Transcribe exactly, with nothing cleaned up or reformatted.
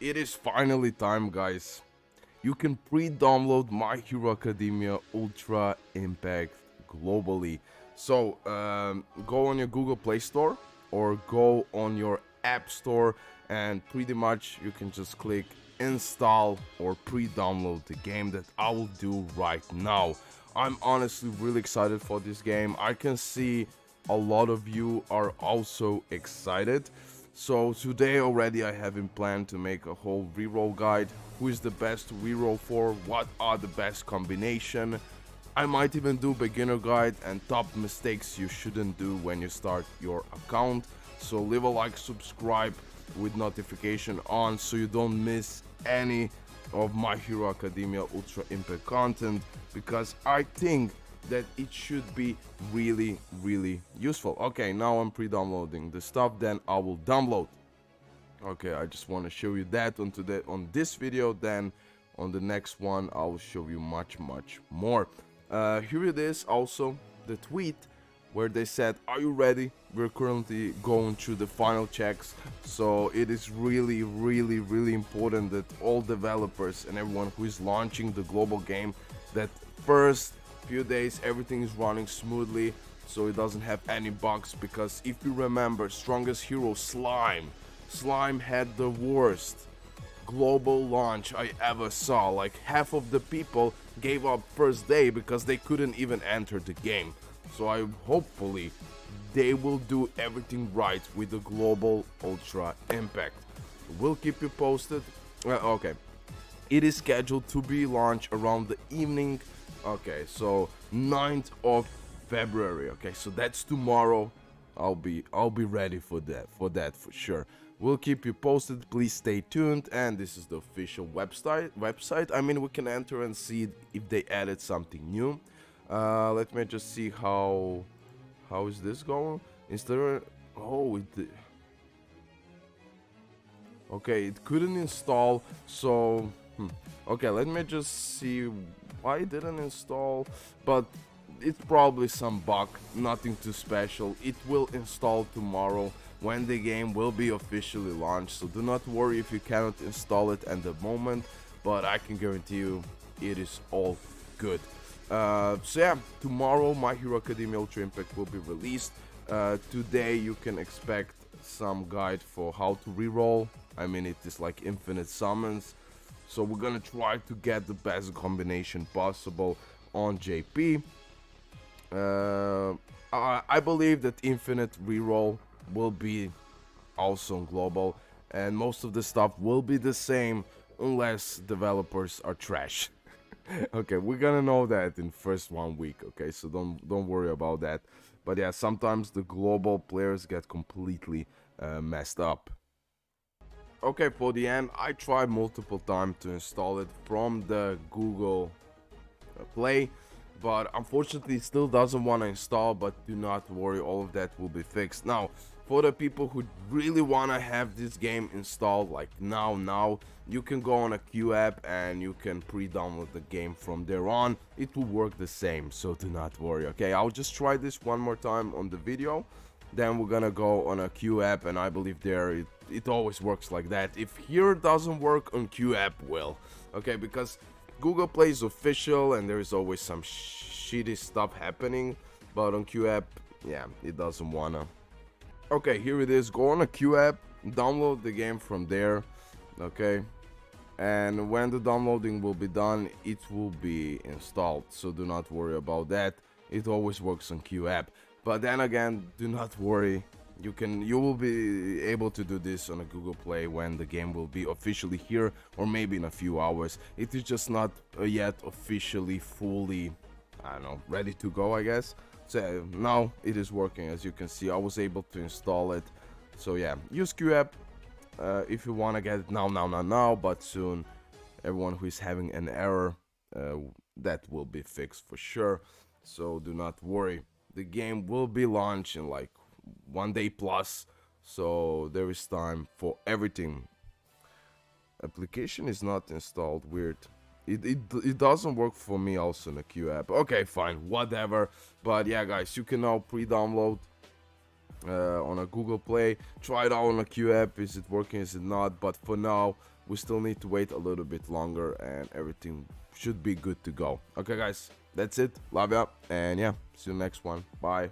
It is finally time, guys. You can pre-download My Hero Academia Ultra Impact globally. So um, go on your Google Play Store or go on your App Store, and pretty much you can just click install or pre-download the game that I will do right now. I'm honestly really excited for this game. I can see a lot of you are also excited. So today already I have in plan to make a whole reroll guide. Who is the best reroll for? What are the best combination? I might even do beginner guide and top mistakes you shouldn't do when you start your account. So leave a like, subscribe with notification on so you don't miss any of My Hero Academia Ultra Impact content, because I think that it should be really really useful. Okay, now I'm pre-downloading the stuff, then I will download. Okay, I just want to show you that on today on this video, then on the next one I will show you much much more. Uh, here it is, also the tweet where they said, "Are you ready? We're currently going through the final checks." So it is really really really important that all developers and everyone who is launching the global game, that first few days everything is running smoothly, so it doesn't have any bugs. Because if you remember, Strongest Hero slime slime had the worst global launch I ever saw. Like half of the people gave up first day because they couldn't even enter the game. So I hopefully they will do everything right with the global Ultra Impact. We'll keep you posted. Uh, okay, it is scheduled to be launched around the evening. Okay, so ninth of February. Okay, so that's tomorrow. I'll be I'll be ready for that for that for sure. We'll keep you posted. Please stay tuned. And this is the official website website. I mean, we can enter and see if they added something new. Uh, let me just see how how is this going. Is there? Oh, it, okay. It couldn't install. So hmm. Okay, let me just see. I didn't install, but it's probably some bug, nothing too special. It will install tomorrow when the game will be officially launched, so do not worry if you cannot install it at the moment, but I can guarantee you it is all good. Uh, so yeah, tomorrow My Hero Academia Ultra Impact will be released. Uh, today you can expect some guide for how to reroll. I mean, it is like infinite summons. So we're gonna try to get the best combination possible on J P. Uh, I, I believe that infinite reroll will be also on global, and most of the stuff will be the same unless developers are trash. Okay, we're gonna know that in first one week. Okay, so don't don't worry about that. But yeah, sometimes the global players get completely uh, messed up. Okay, for the end, I tried multiple times to install it from the Google Play, but unfortunately it still doesn't want to install, but do not worry, all of that will be fixed. Now, for the people who really want to have this game installed, like now, now, you can go on a QooApp and you can pre-download the game from there on. It will work the same, so do not worry, okay? I'll just try this one more time on the video. Then we're gonna go on a QooApp, and I believe there it, it always works like that. If here doesn't work, on QooApp will. Okay, because Google Play is official and there is always some sh shitty stuff happening, but on QooApp, yeah, it doesn't wanna. Okay, here it is. Go on a QooApp, download the game from there. Okay, and when the downloading will be done, it will be installed, so do not worry about that. It always works on QooApp. But then again, do not worry, you can you will be able to do this on a Google Play when the game will be officially here, or maybe in a few hours. It is just not yet officially fully, I don't know, ready to go, I guess. So now it is working, as you can see. I was able to install it. So yeah, use QooApp uh, if you want to get it now, now, now, now. But soon, everyone who is having an error, uh, that will be fixed for sure. So do not worry. The game will be launched in like one day plus, so there is time for everything. Application is not installed, weird. It, it, it doesn't work for me also in a QooApp. Okay, fine, whatever. But yeah, guys, you can now pre-download uh, on a Google Play, try it out on a QooApp. Is it working, is it not? But for now, we still need to wait a little bit longer and everything should be good to go. Okay guys, that's it. Love ya, and yeah, see you next one. Bye.